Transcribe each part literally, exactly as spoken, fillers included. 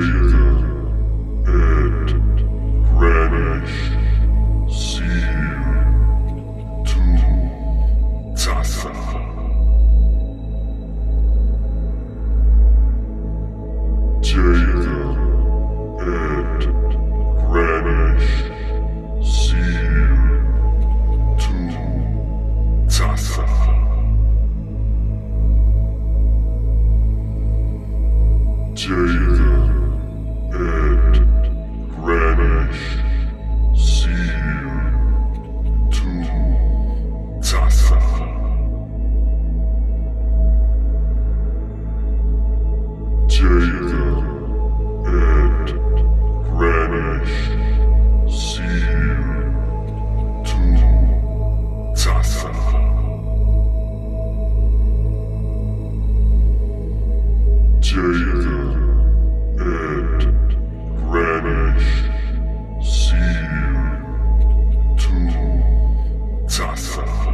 Jeden Et Renich Seere Tu Tasa. Jeden Et Renich Seere Tu Tasa. Jeden Et Renich Seere Tu Tasa. Jeden Et Renich Seere Tu Tasa. Jeden Et Renich Seere Tu Tasa.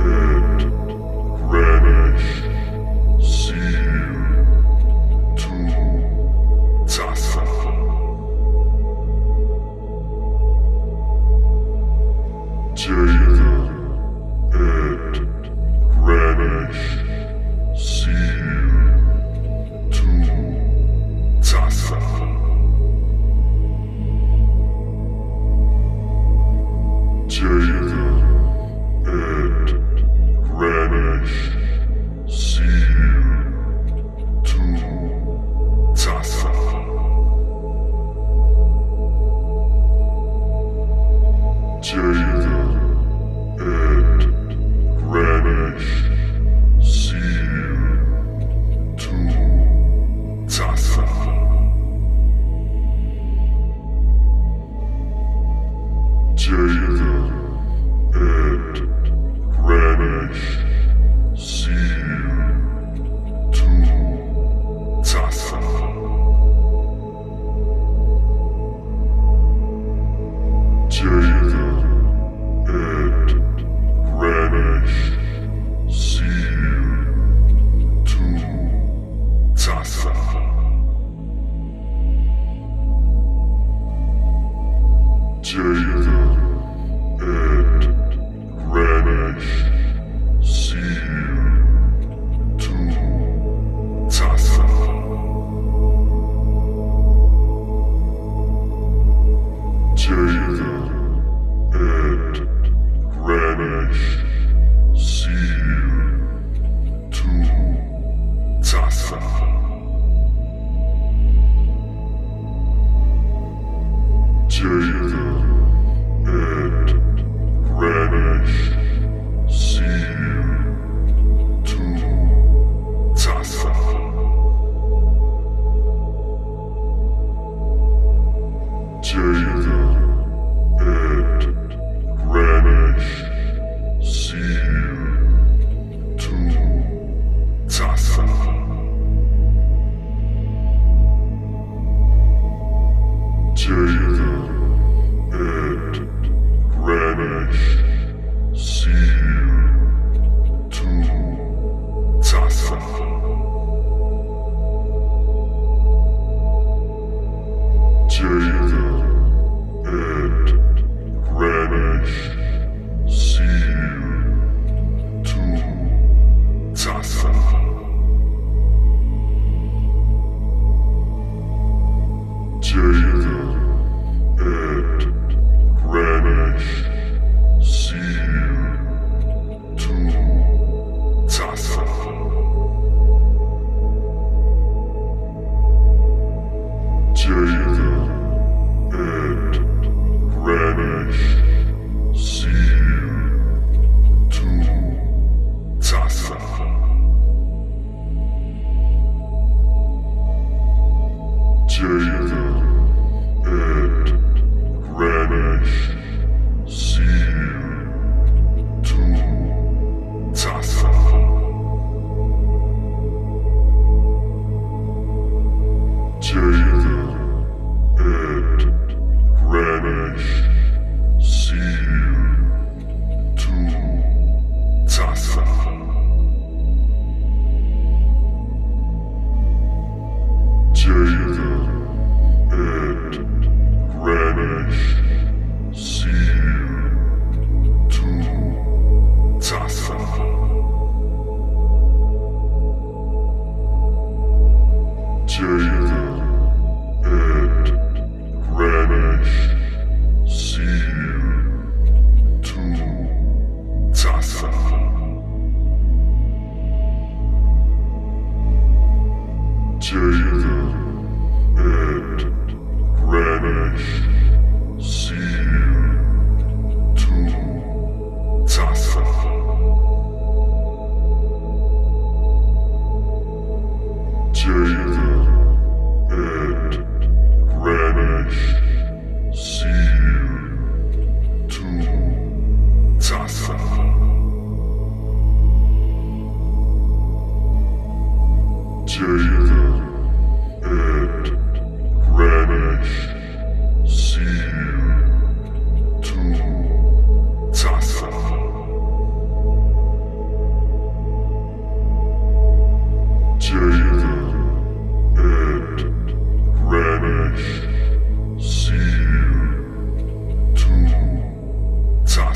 Jeden Et Renich Seere Tu Tasa. Jeden Et Renich Seere Tu Tasa. Jeden Et Renich Seere Tu Tasa. Jeden Et Renich Seere Tu Tasa. Jeden Et Renich Seere Tu Tasa. Jeden Et Renich Seere Tu Tasa. Jeden Et Renich Seere Tu Tasa. Jeden Et Renich Seere Tu Tasa. Jeden Et Renich Seere Tu Tasa. Jeden Et Renich Seere Tu Tasa. Jeden Et Renich Seere Tu Tasa. Jeden Et Renich Seere Tu Tasa. Jeden Et Renich Seere Tu Tasa. Jeden Et Renich Seere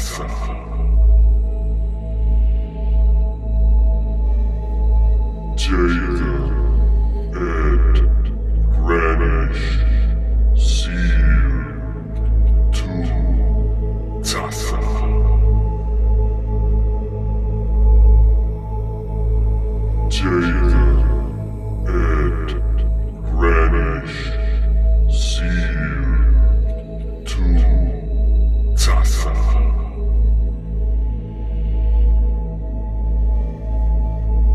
Tasa. Jeden et Renich Seere Tu Tasa. Jeden et Renich Seere Tu Tasa.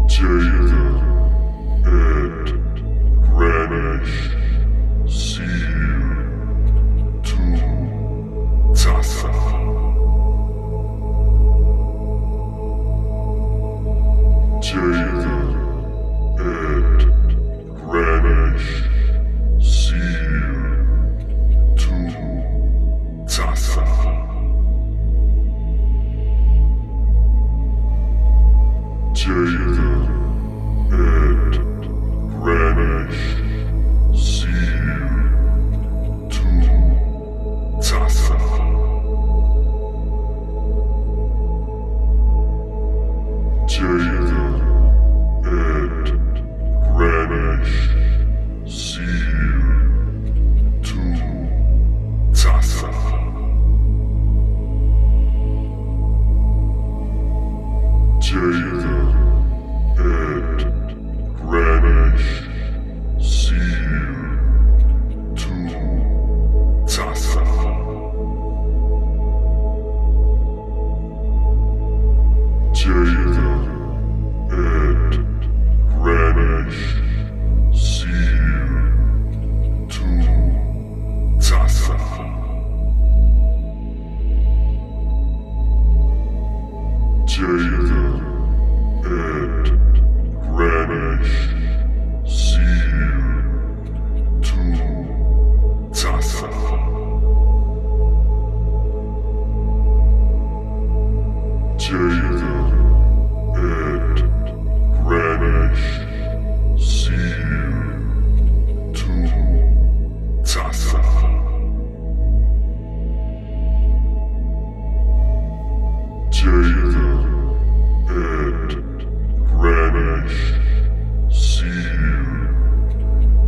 Jeden et Renich Seere Tu Tasa. Jeden et Renich Seere Tu Tasa. Jeden et Renich Seere Tu Tasa. Jeden et Renich Seere Tu Tasa. Jeden et Renich Seere Tu Tasa. Jeden et Renich Seere Tu Tasa. Jeden et Renich Seere Tu Tasa. Jeden et Renich Seere Tu Tasa. Jeden et Renich Seere Tu Tasa. Jeden et Renich Seere Tu Tasa. Jeden et Renich Seere Tu Tasa. Jeden et Renich Seere Tu Tasa. Jeden et Renich Seere Tu Tasa. Jeden et Renich Seere Tu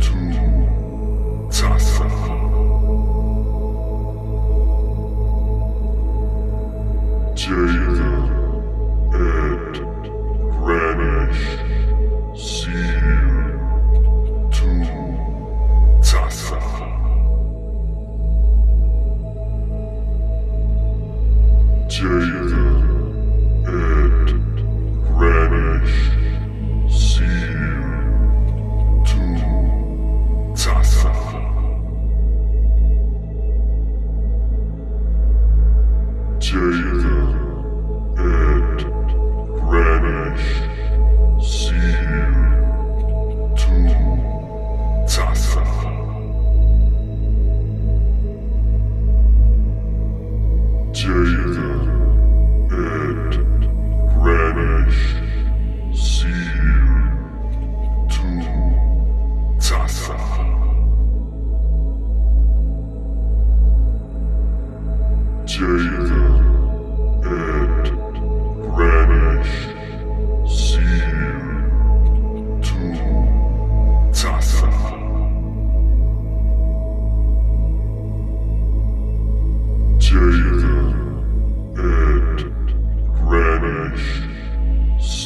Tasa. Jeden et Renich Seere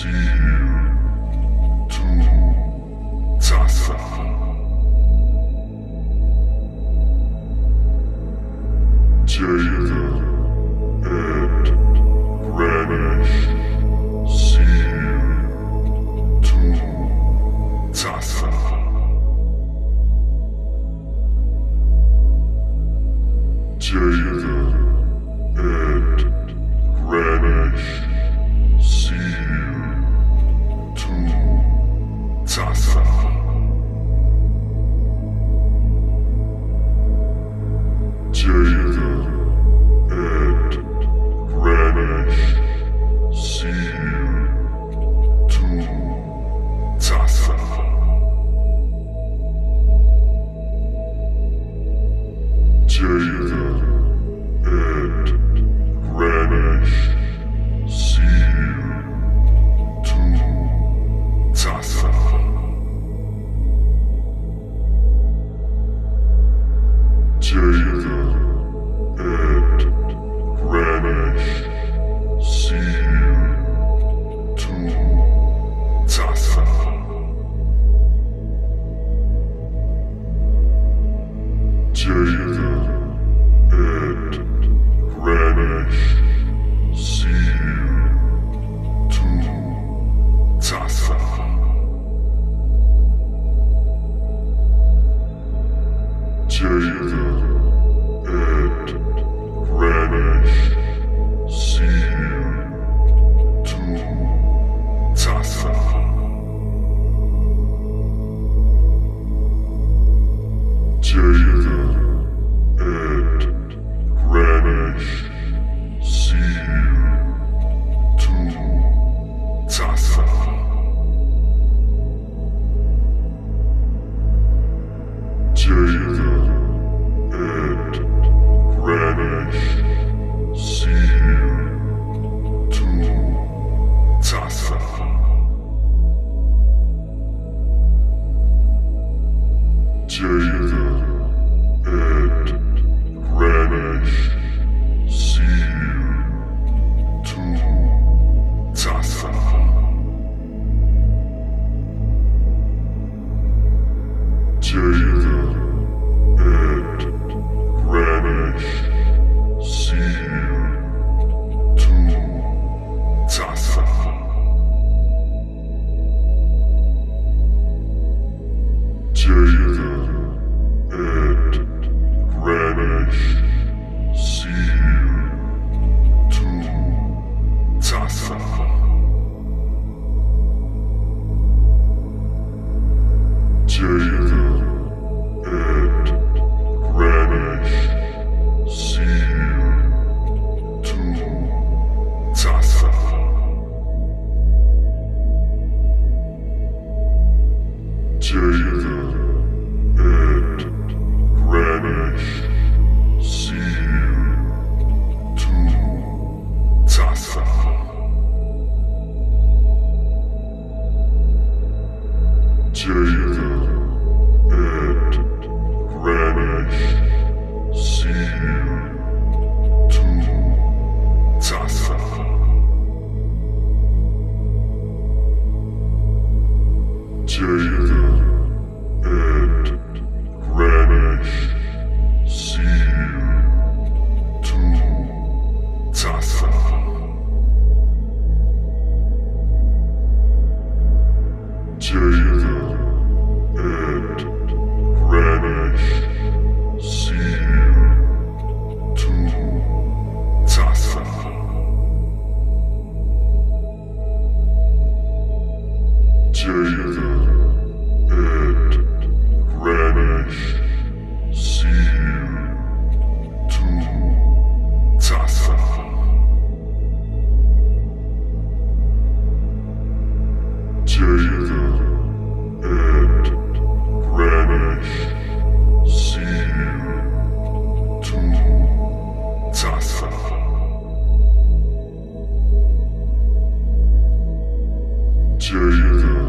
Jeden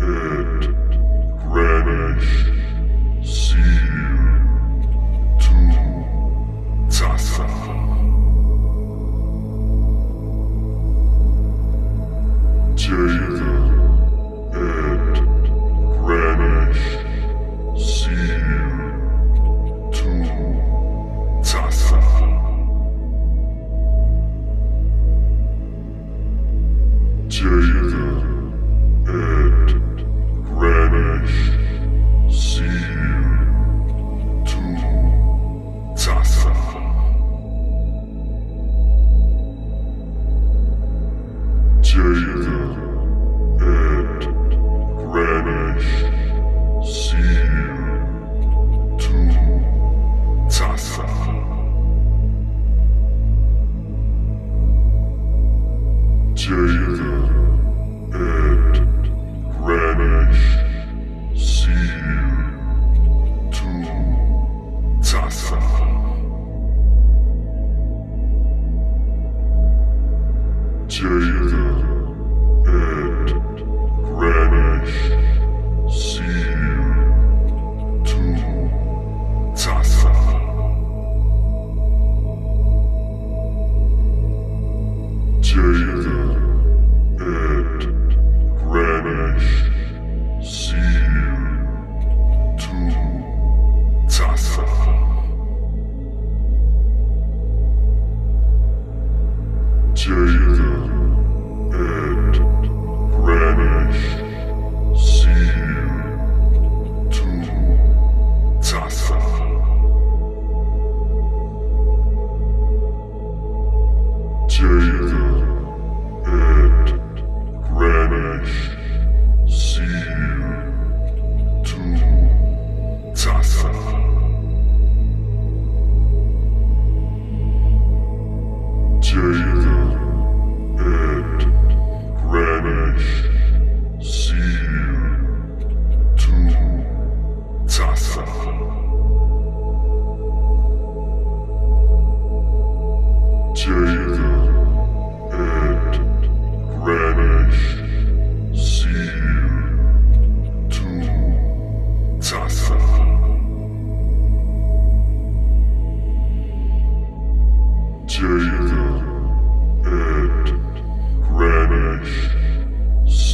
Et Renich Seere Tu Tasa. Jeden Et Renich Seere Tu Tasa. Jeden Et Renich Seere Tu Tasa. Jeden Et Renich Seere Tu Tasa. Jeden Et Renich Seere Tu Tasa. Jeden Et Renich Seere Tu Tasa. Jeden Et Renich Seere Tu Tasa. Jeden Et Renich Seere Tu Tasa. Jeden Et Renich Seere Tu Tasa. Jeden Et Renich Seere Tu Tasa. Jeden Et Renich Seere Tu Tasa. Jeden Et Renich Seere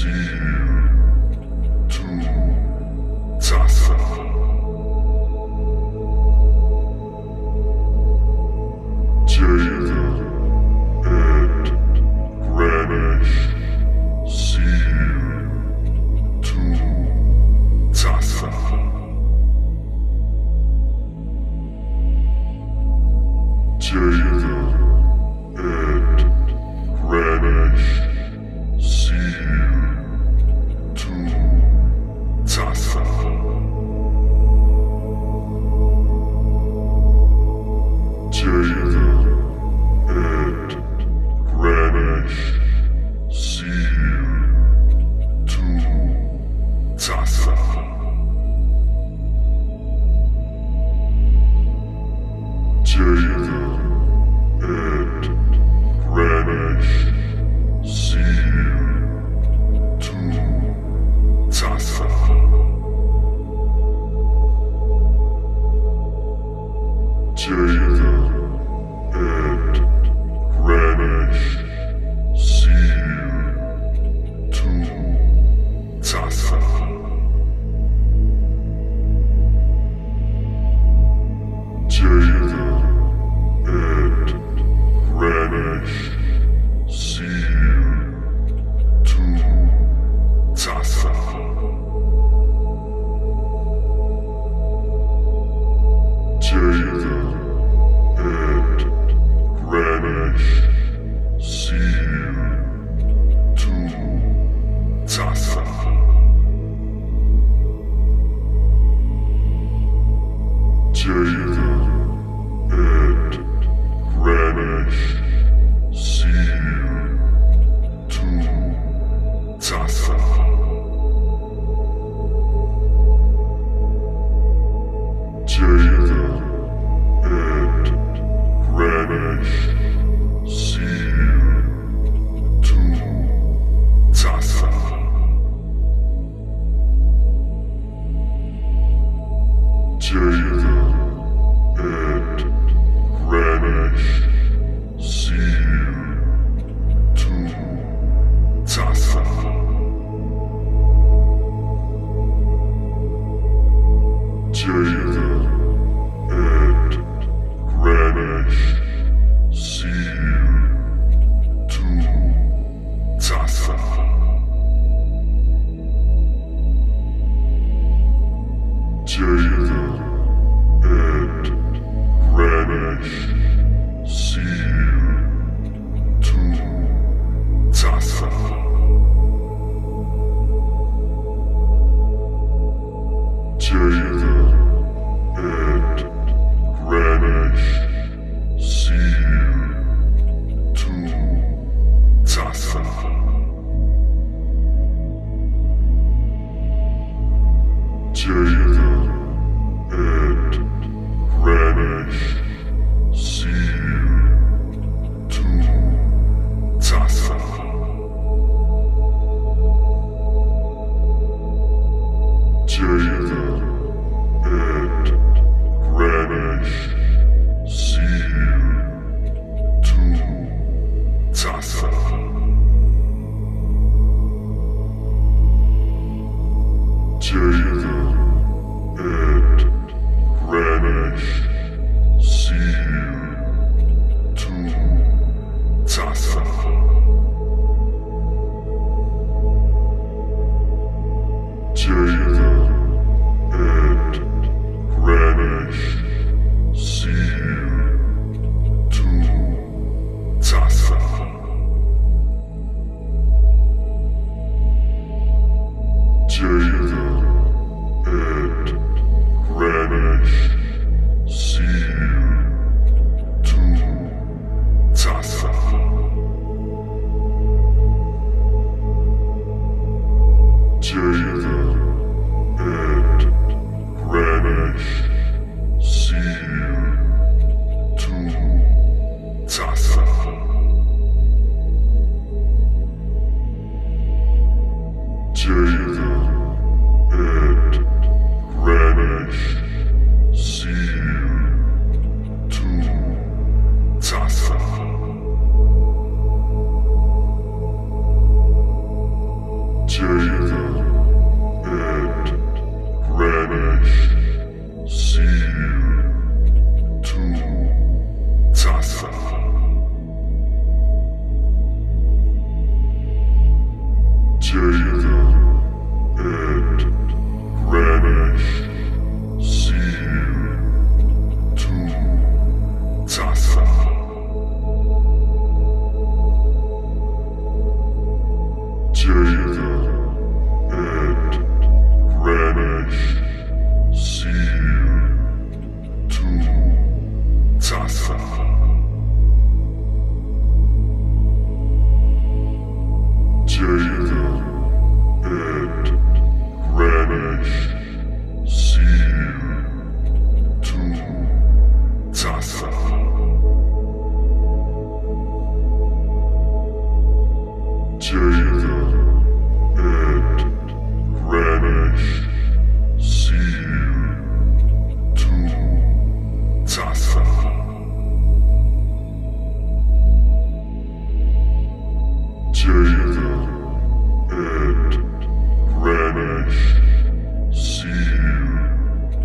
Tasa. Jeden et Renich Seere Tu Tasa. Jeden et Renich Seere Tu Tasa. Jeden et Renich Seere Tu Tasa. Jeden et Renich Seere Tu Tasa. Jeden et Renich Seere Tu Tasa. Jeden et Renich Seere Tu Tasa. Jeden et Renich Seere Tu Tasa. Jeden et Renich Seere Tu Tasa. Jeden et Renich Seere Tu Tasa. Jeden et Renich Seere Tu Tasa. Jeden et Renich Seere Tu Tasa. Jeden et Renich Seere Tu Tasa. Jeden et Renich Seere Tu Tasa. Jeden et Renich Seere Tu Tasa. Jeden et Renich Seere Tu Tasa. Jeden et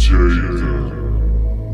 Renich Seere Tu Tasa. Jeden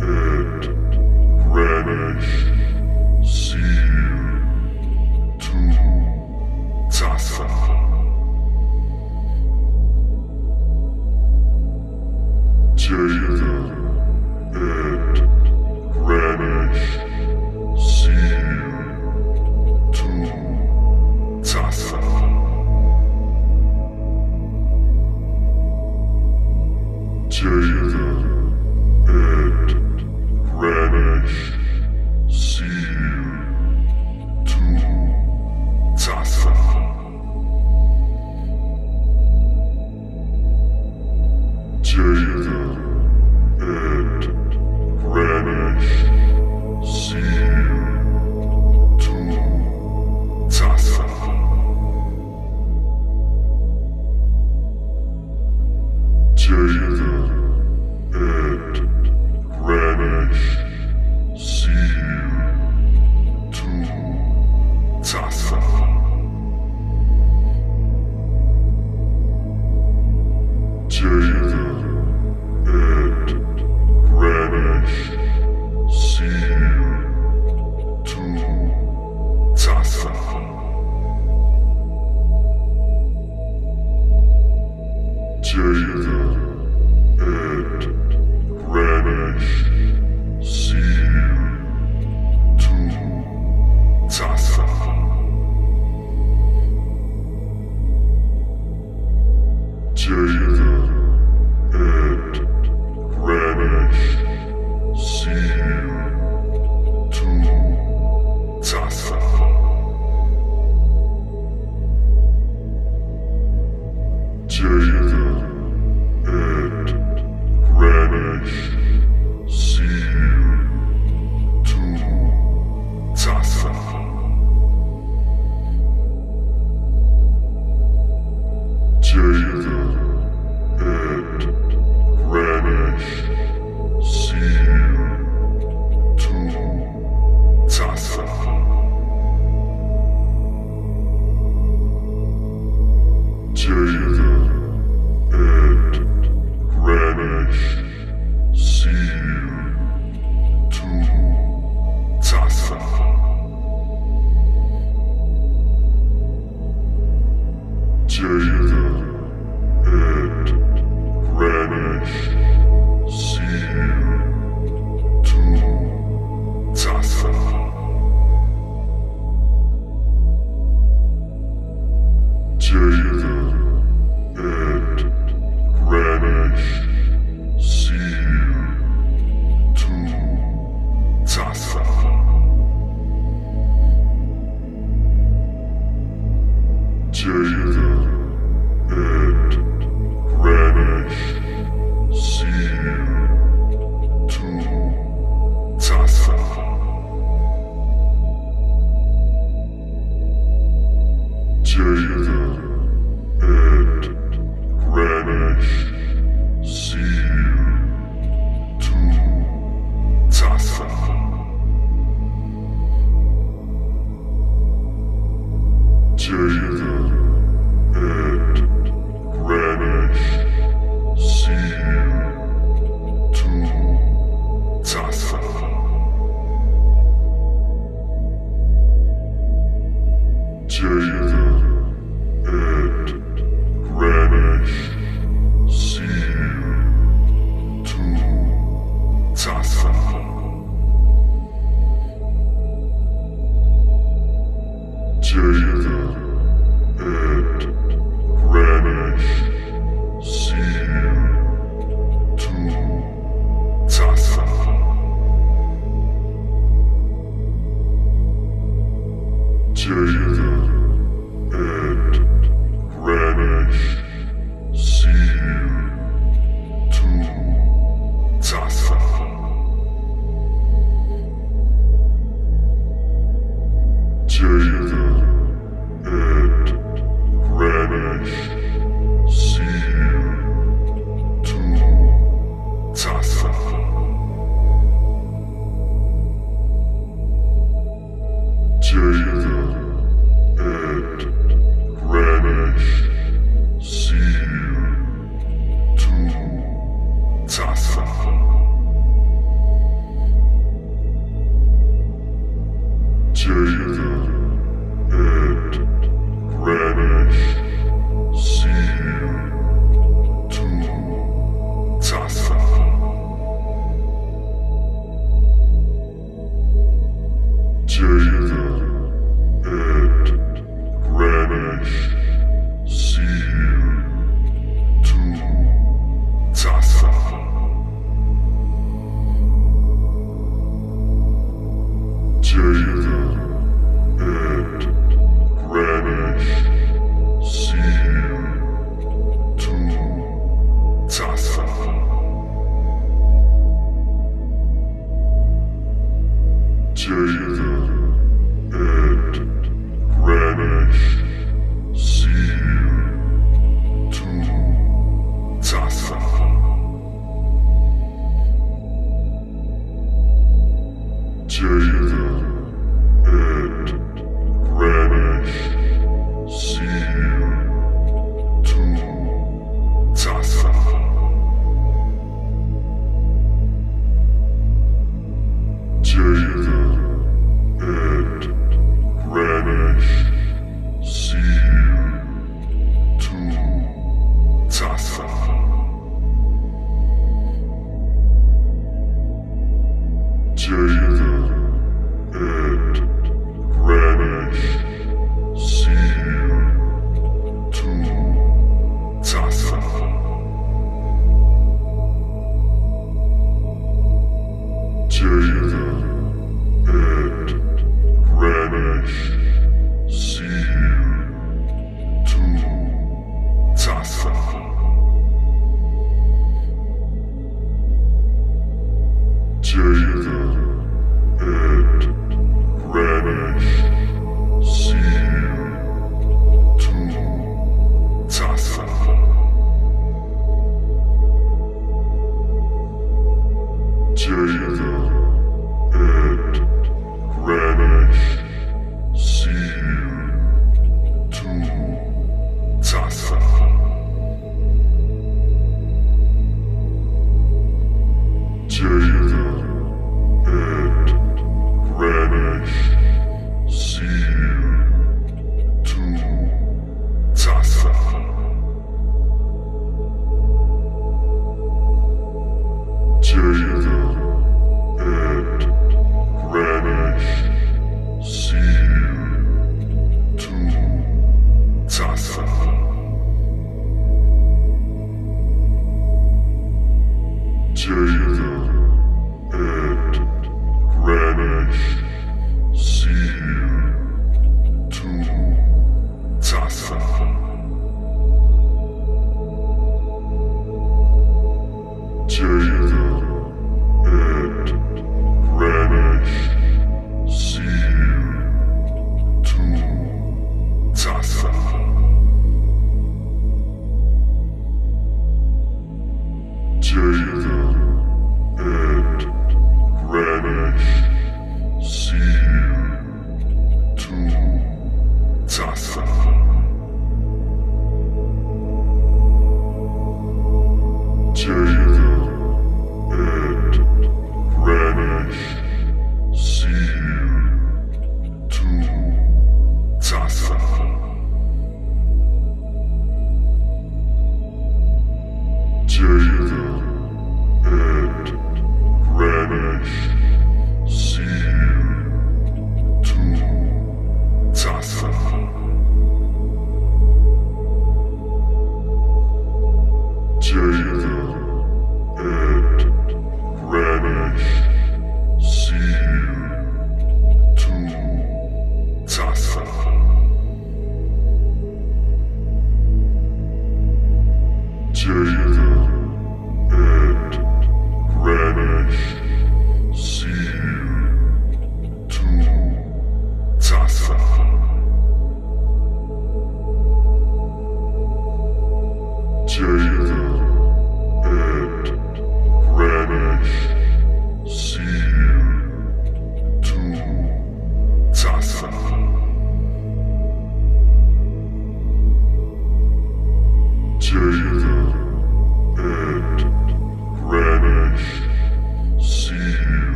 Jeden Tu Tasa. Jeden Et Renich Seere Tu Tasa. Jeden Et Renich Jeden Et Renich Seere Tu Tasa. Jeden Et Renich Seere Tu Tasa. Jeden Et Renich Seere Tu Tasa. Jeden Et Renich Seere Tu Tasa. Jeden Et Renich Seere Tu Tasa. Jeden Et Renich Seere Tu Tasa. Jeden Et Renich Seere Tu Tasa. Jeden Et Renich Seere Tu Tasa. Jeden Et Renich Seere Tu Tasa. Jeden Et Renich Seere Tu Tasa. Jeden Et Renich Seere Tu Tasa. Jeden Et Renich Seere Tu Tasa. Jeden Et Renich Seere Tu Tasa. Jeden Et Renich Seere Tu Tasa. Jeden Et Renich Seere Tu Tasa. Jeden Et Renich Seere Tu Tasa. Jeden Et Renich Seere Tu Tasa. Jeden Et Renich Seere Tu Tasa. Jeden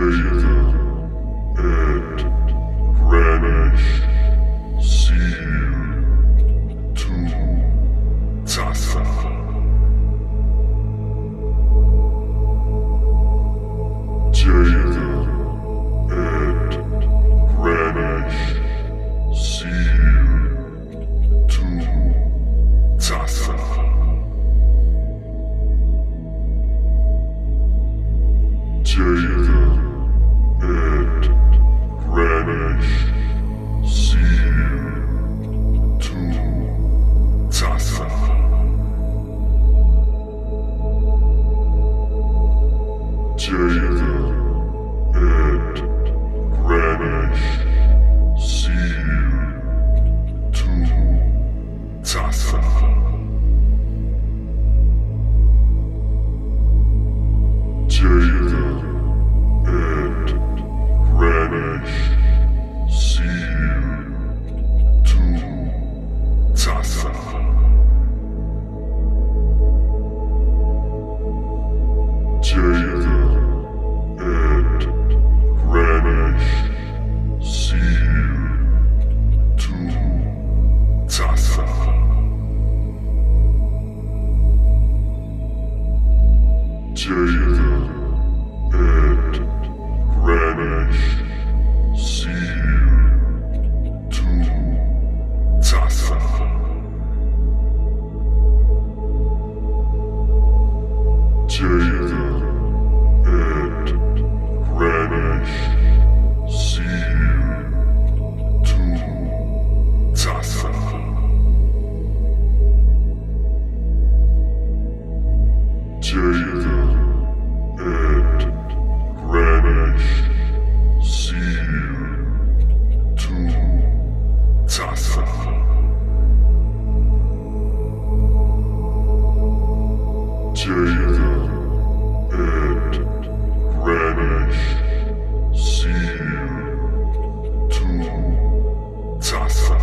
Jeden Et Renich Seere Tu Tasa. Jeden Et Renich Seere Tu Tasa. Jeden Et Renich Seere Tu Tasa. Jeden Jeden Et Renich Seere Tu Tasa. Jeden Et Renich Seere Tu Tasa. Jeden Jeden Et Renich Seere Tu Tasa. Jeden Et Renich Seere Tu Tasa. Jeden Et Renich Seere Tu Tasa.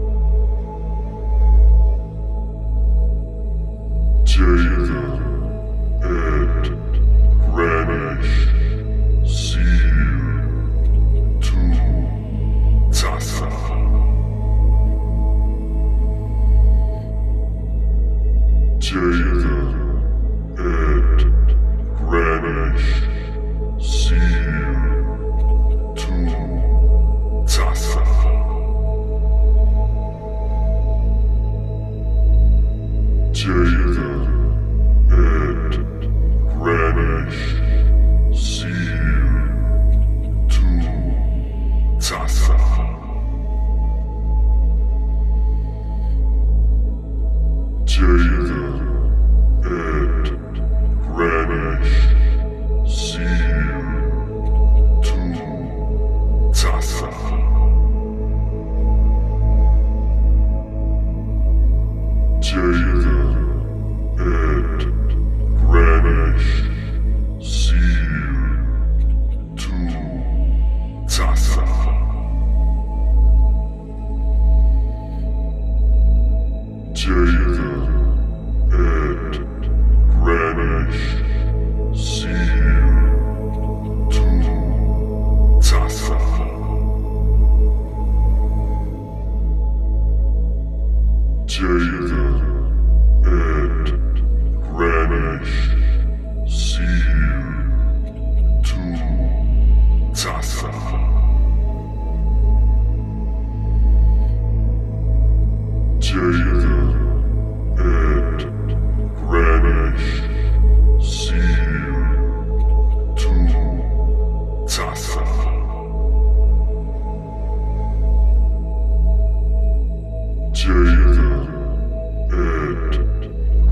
Jeden Et Renich Seere Tu Tasa. Jeden Et Renich Seere Tu Tasa. Jeden Et Renich Seere Tu Tasa. Jeden Et Renich Seere Tu Tasa. Jeden Et Renich Seere Tu Tasa. Jeden Et Renich Seere Tu Tasa. Jeden Et Renich Seere Tu Tasa. Jeden Et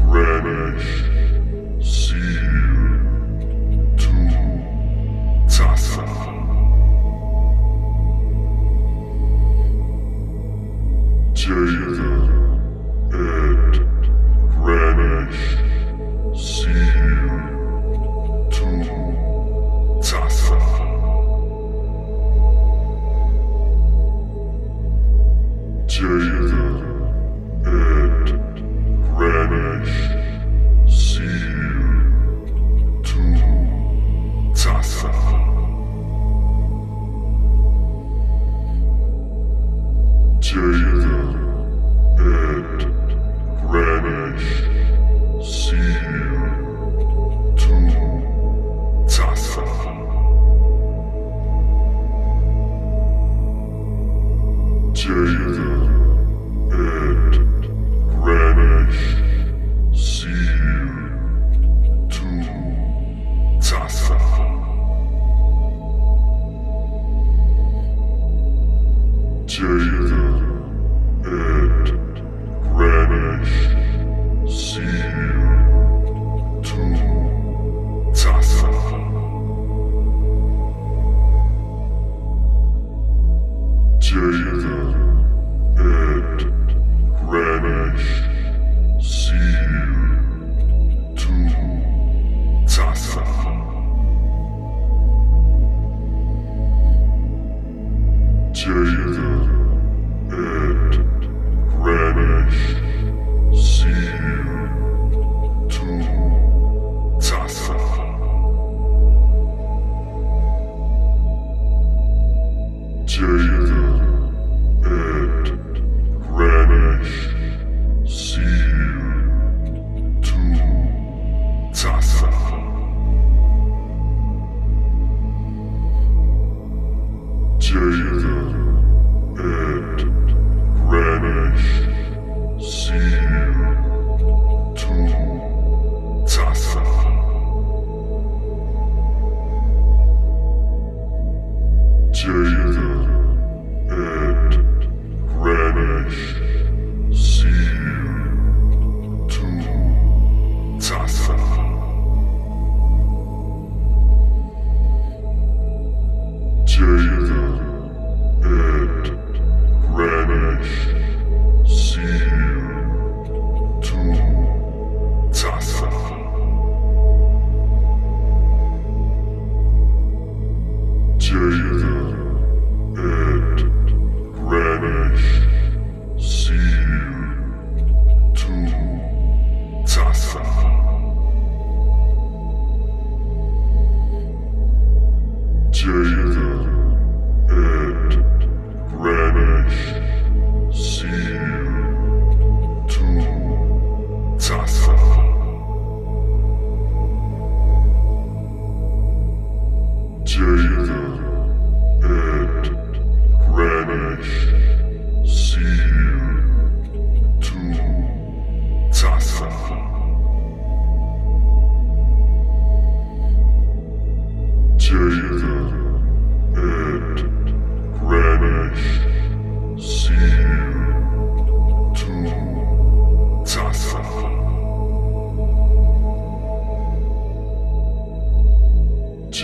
Renich Seere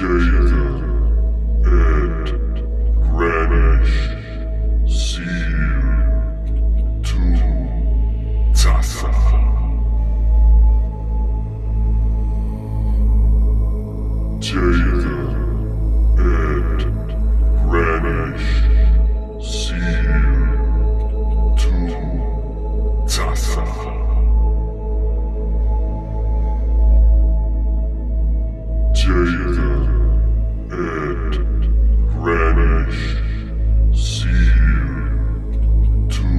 Jeden Et Renich Seere Tu Tasa. Jeden Et Renich Seere Tu Tasa. Jeden Et Renich Seere Tu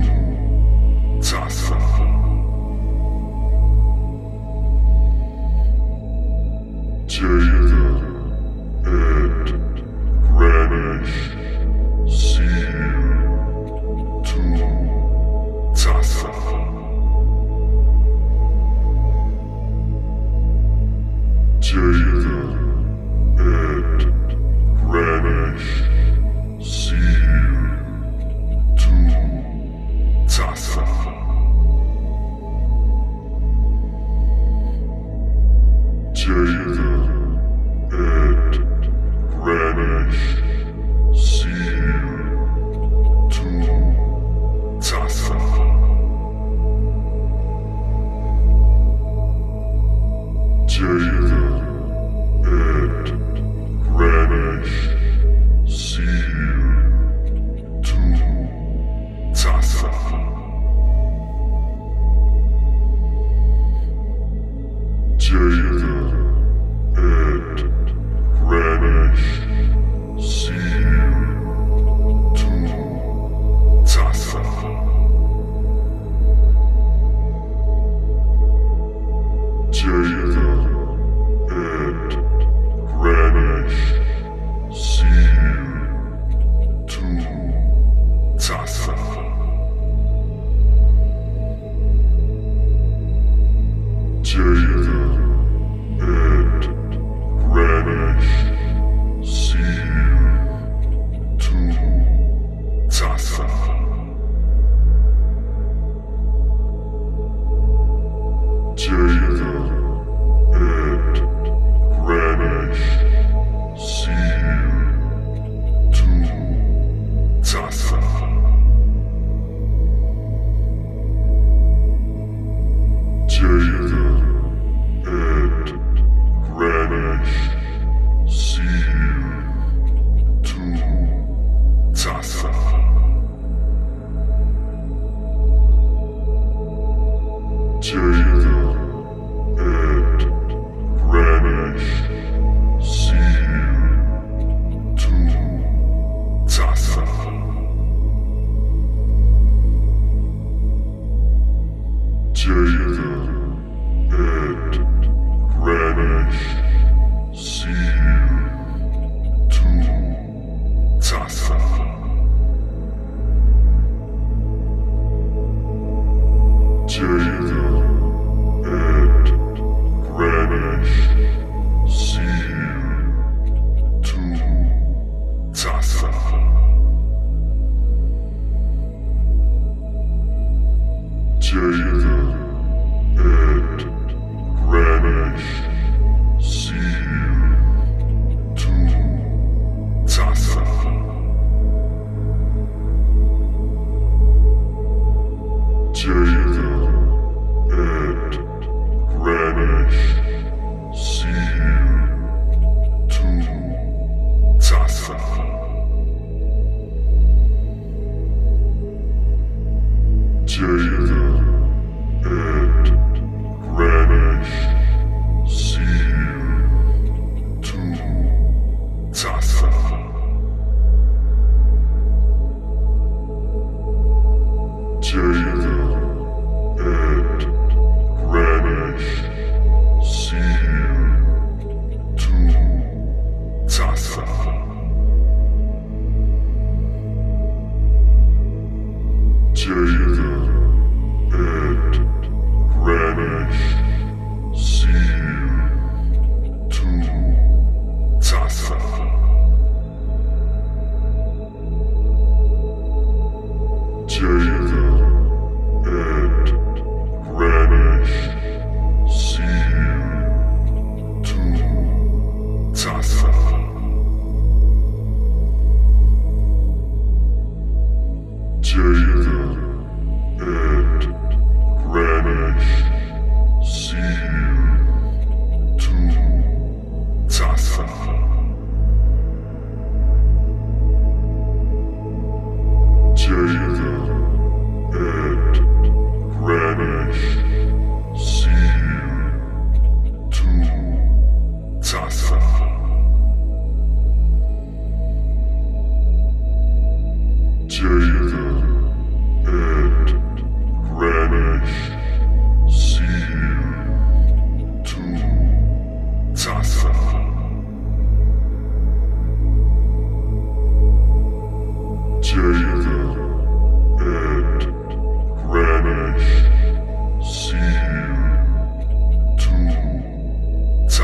Tasa. Jeden Et Renich Seere Tu Tasa. Jeden Jeden Et Renich Seere Tu Tasa. Jeden Et Renich Seere Tu Tasa. Jeden Jeden Et Renich Seere Tu Tasa. Jeden Et Renich Seere Tu Tasa. Jeden Jeden Et Renich Seere Tu Tasa. Jeden Et Renich Seere Tu Tasa. Jeden Et Renich Seere Tu Tasa. Jeden Et Renich Seere Tu Tasa. Jeden Et Renich Seere Tu Tasa. Jeden Et Renich Seere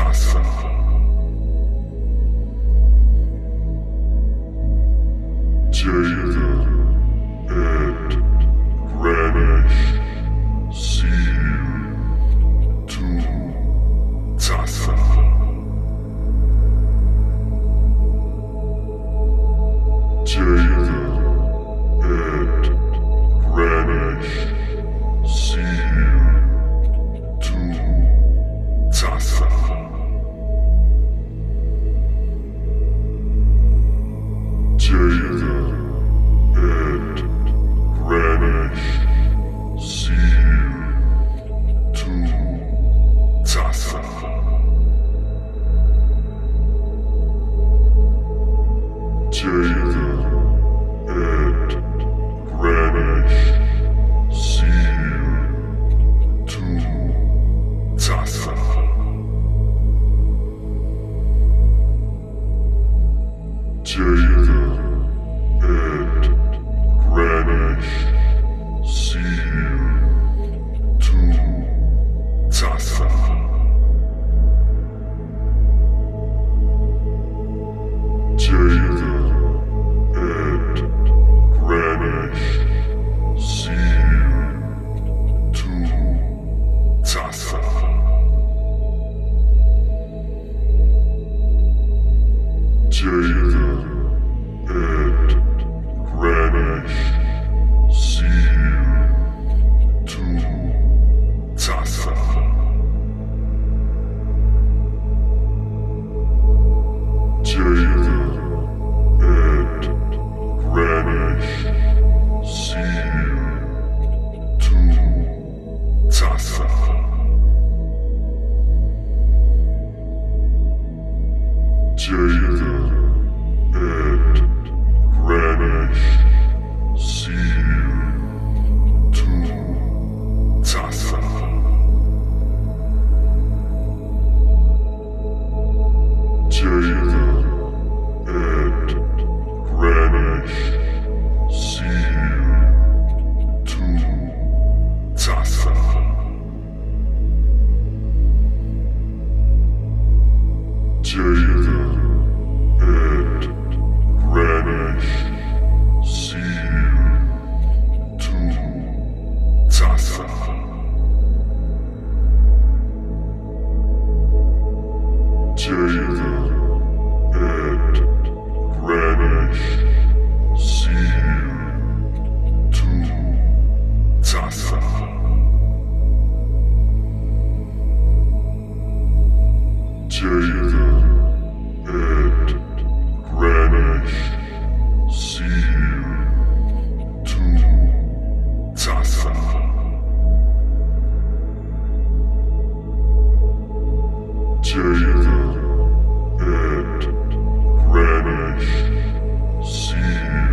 Tasa. Jeden et Renich Seere Tu Tasa. Jeden et Renich Seere Tu Tasa. Jeden et Renich Seere Tu Tasa. Jeden et Renich Seere Tu Tasa. Jeden et Renich Seere Tu Tasa. Jeden et Renich Seere Tu Tasa. Jeden et Renich Seere Tu Tasa. Jeden et Renich Seere Tu Tasa. Jeden et Renich Seere Tu Tasa. Jeden et Renich Seere Tu Tasa. Jeden et Renich Seere Tu Tasa. Jeden et Renich Seere Tu Tasa. Jeden et Renich Seere Tu Tasa. Jeden et Renich Seere Tu Tasa. Jeden et Renich Seere Tu Tasa. Jeden et Renich Seere Tu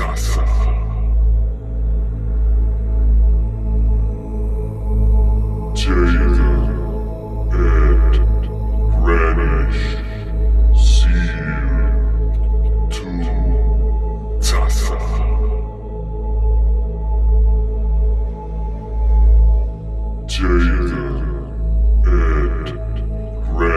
Tasa. Jeden et Renich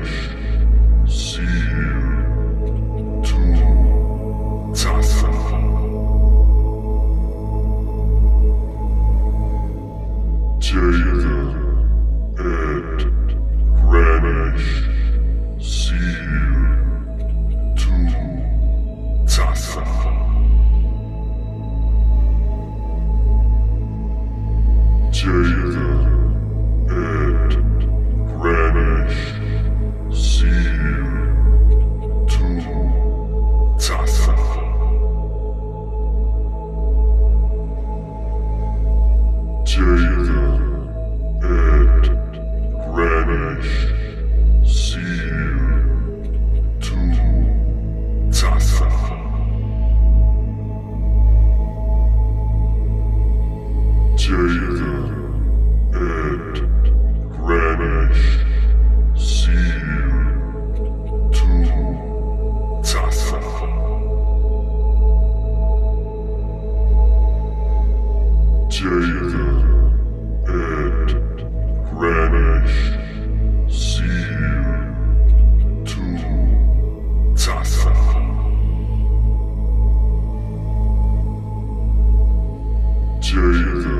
Renich Seere Tu Tasa. Jeden Et Renich Seere Tu Tasa. Jeden Et Renich Seere Tu Tasa. Jeden Et Renich Seere Tu Tasa. Jeden Et Renich Seere Tu Tasa. Jeden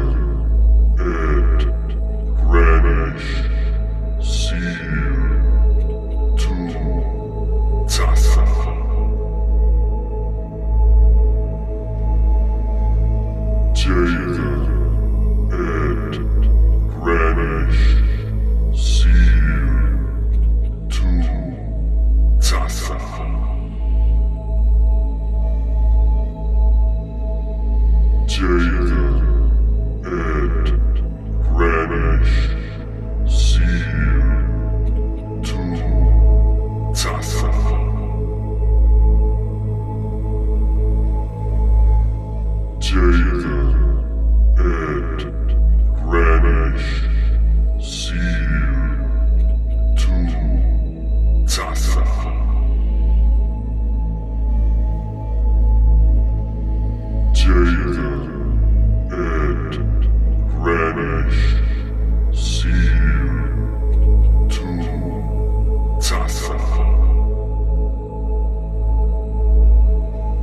Et Renich Seere Tu Tasa. Jeden Et Renich Seere Tu Tasa. Jeden Et Renich Seere Tu Tasa. Jeden Et Renich Seere Tu Tasa. Jeden Et Renich Seere Tu Tasa. Jeden Et Renich Seere Tu Tasa. Jeden Et Renich Seere Tu Tasa. Jeden Et Renich Seere Tu Tasa. Jeden Et Renich Seere Tu Tasa. Jeden Et Renich Seere Tu Tasa. Jeden Et Renich Seere Tu Tasa. Jeden Et Renich Seere Tu Tasa. Jeden Et Renich Seere Tu Tasa. Jeden Et Renich Seere Tu Tasa. Jeden Et Renich Seere Tu Tasa. Jeden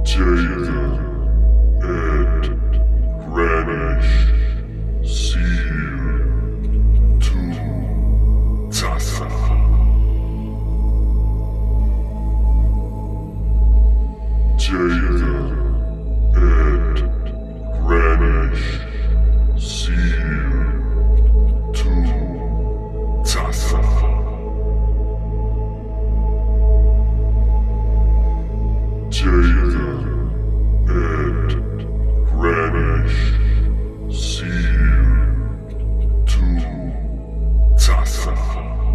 Et Renich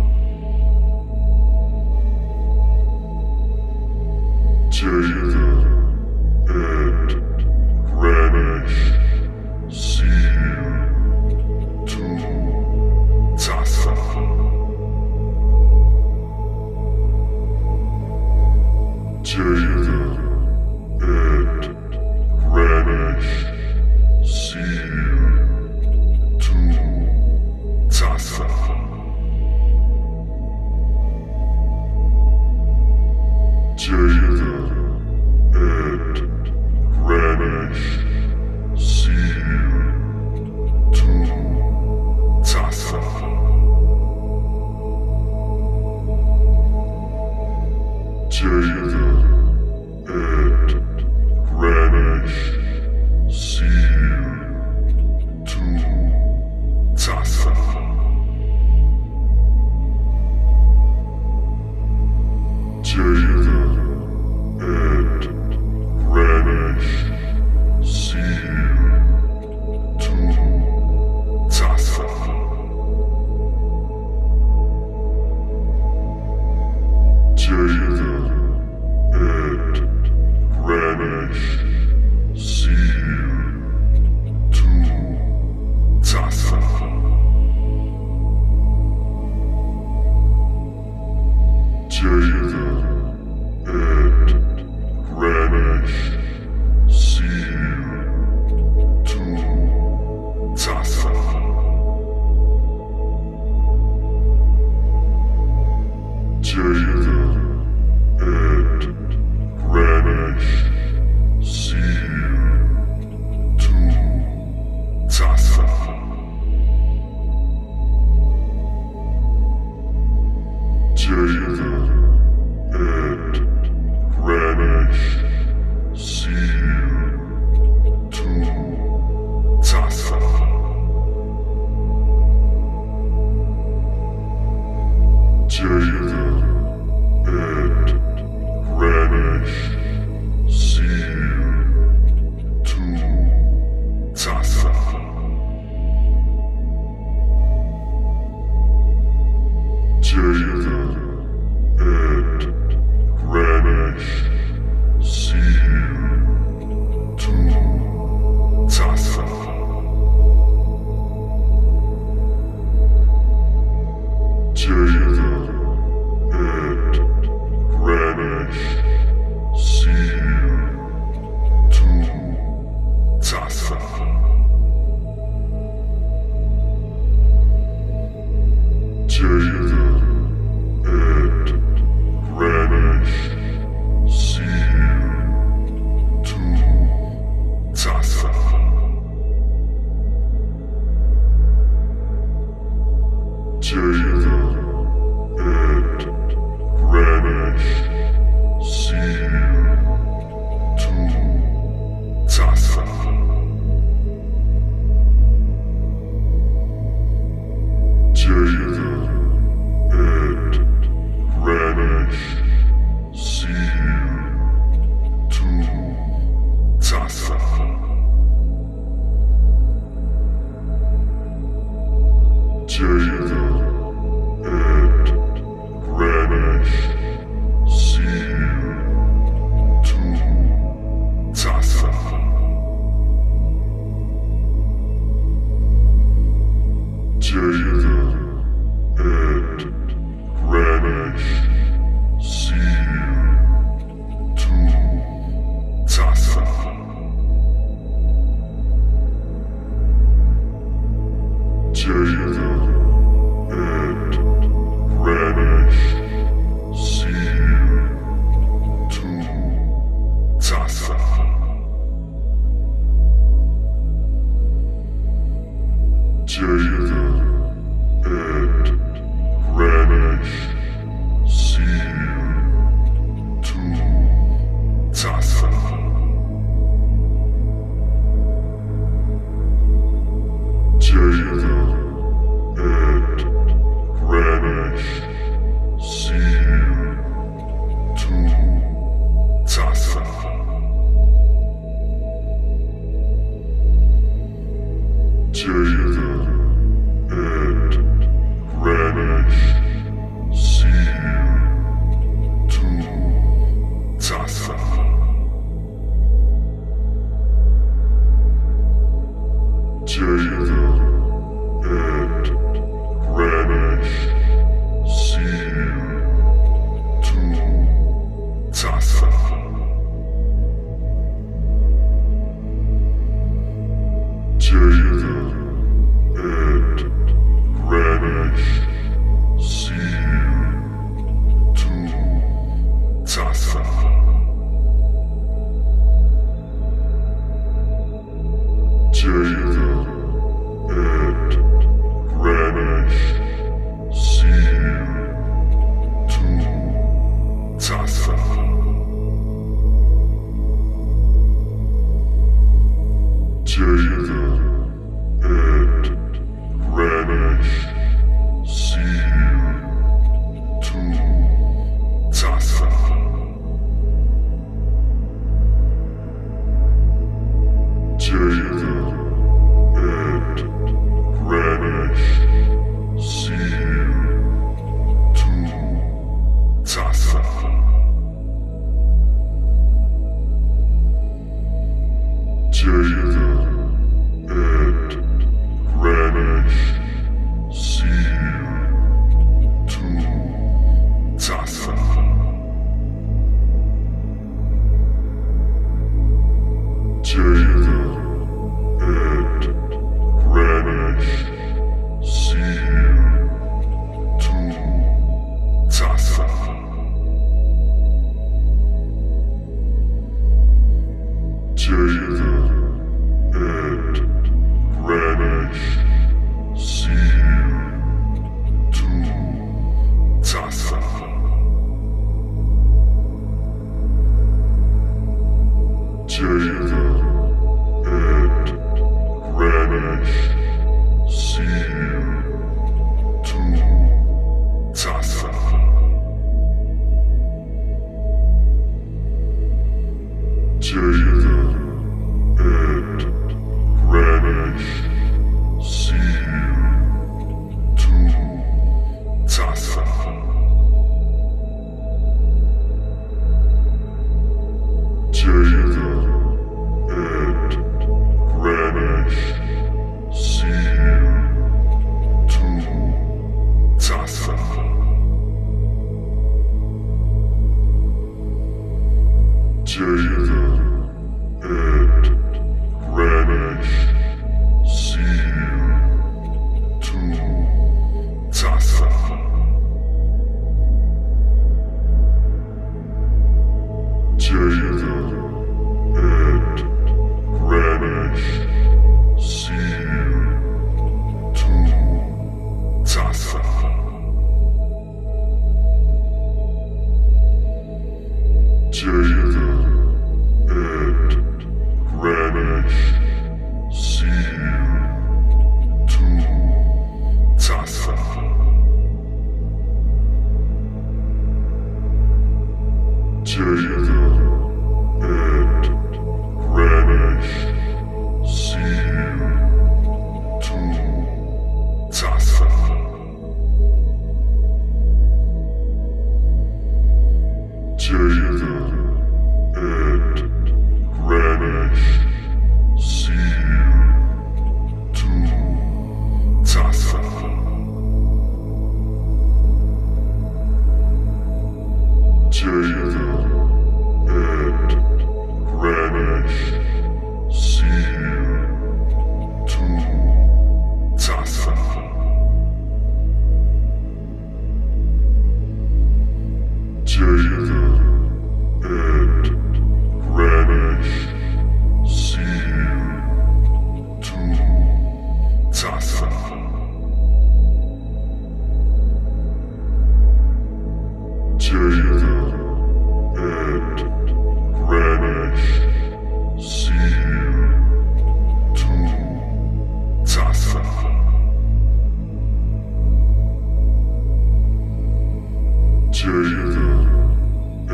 Seere Tu Tasa. Jeden Et Renich Seere Tu Tasa. Jeden Et Renich Seere Tu Tasa. Jeden Et Renich Seere Tu Tasa. Jeden Et Renich Seere Tu Tasa. Jeden Et Renich Seere Tu Tasa. Jeden Et Renich Seere Tu Tasa. Jeden Et Jeden Et Renich Seere Tu Tasa. Jeden Et Renich Seere Tu Tasa. Jeden Et Renich Seere Tu Tasa. Jeden Et Renich Seere Tu Tasa. Jeden Et Renich Seere Tu Tasa. Jeden Et Renich Seere Tu Tasa. Jeden Et Renich Seere Tu Tasa. Jeden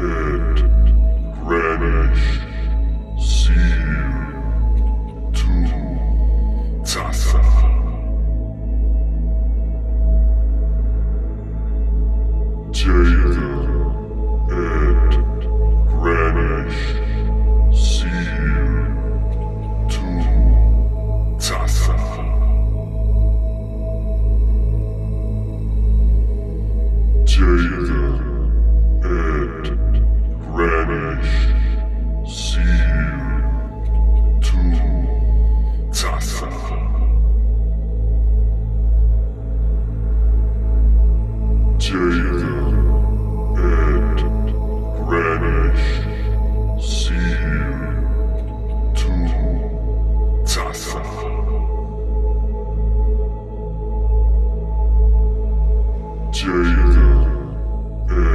Et Renich Seere Tu Tasa. Jeden Et Renich Seere Tu Tasa. Jeden Et Renich Seere Tu Tasa. Jeden Et Renich Seere Tu Tasa. Jeden Et Renich Seere Tu Tasa. Jeden Et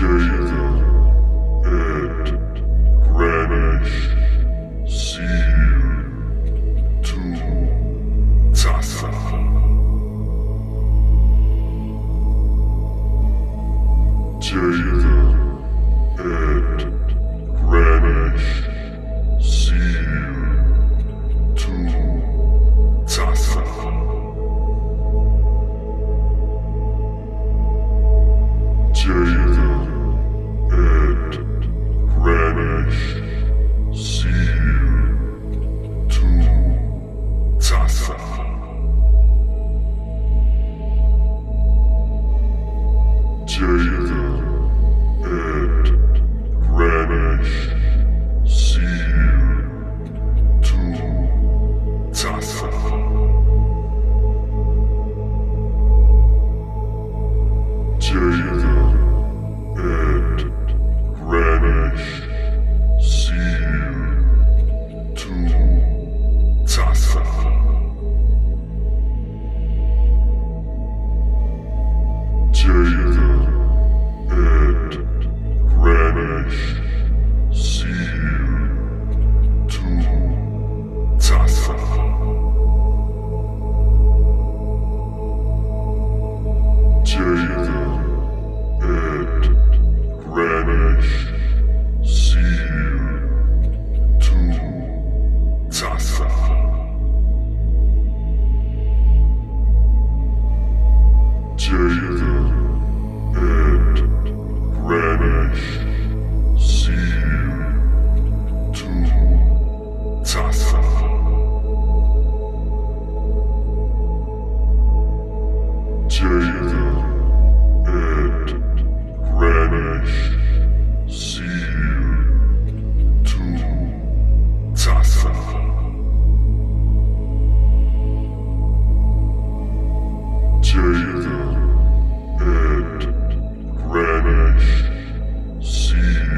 Jeden Et Renich Seere Tu Tasa. Jeden Et Renich Seere Tu Tasa. Jeden Et Renich Seere Tu Tasa. Jeden Et Renich Seere Tu Tasa. Jeden Et Renich Seere Tu Tasa. Jeden Et Renich Seere Tu Tasa. Jeden Et Renich Seere Tu Tasa. Jeden Et Renich Seere Tu Tasa. Jeden Et Renich Seere Tu Tasa. Jeden Et Renich Seere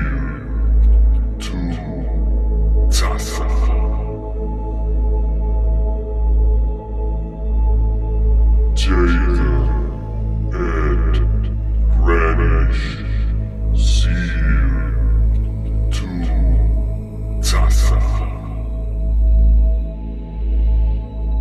Tu Tasa. Jeden Et Renich Seere Tu Tasa.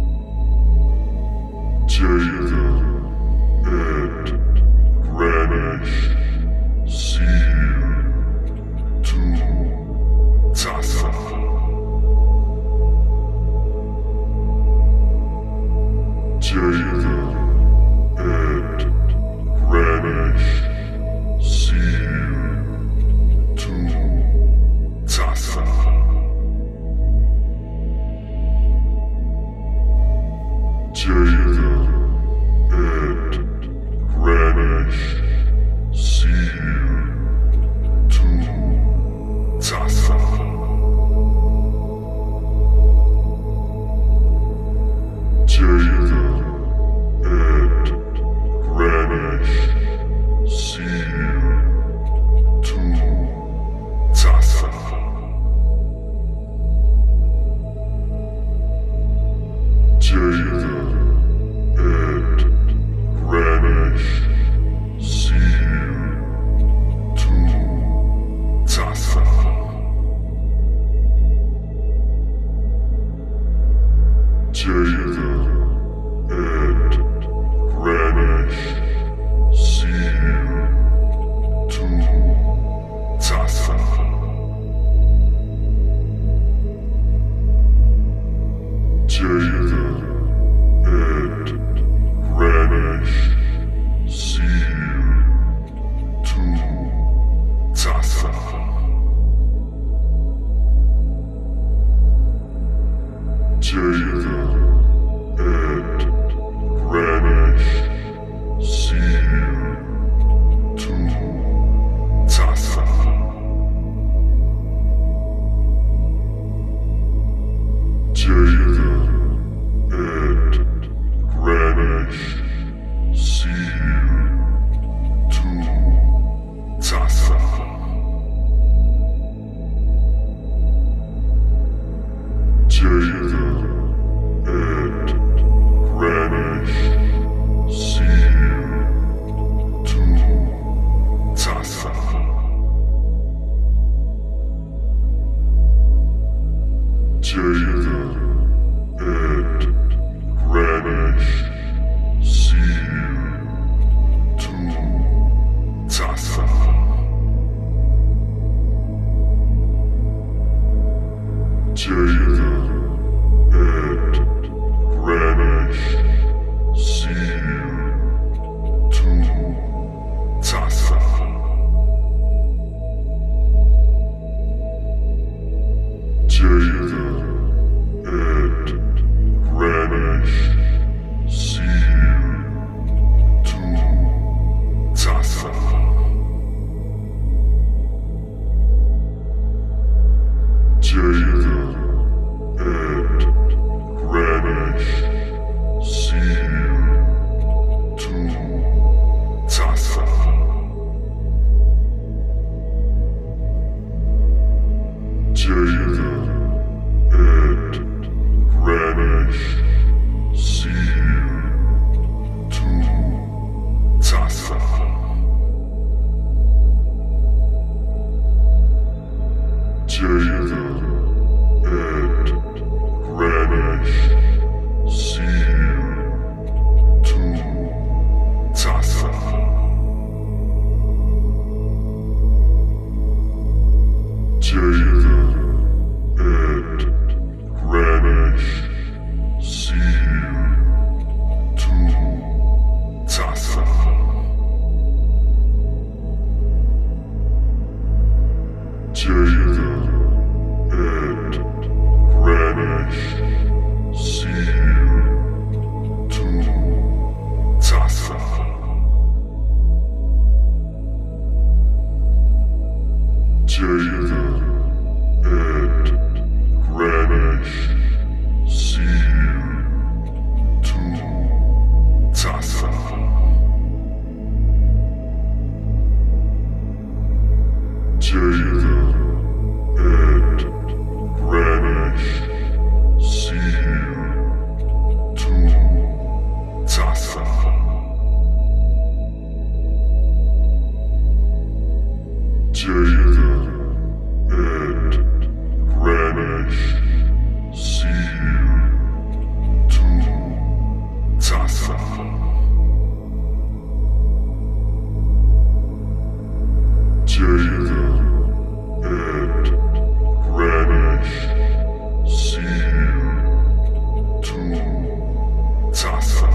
Jeden Et Renich Seere Tu Tasa. Jeden Et Renich Seere Tu Tasa. Jeden Et Renich Seere Jeden Et Renich Seere Tu Tasa. Jeden Et Renich Seere Tu Tasa.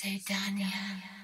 Sedania.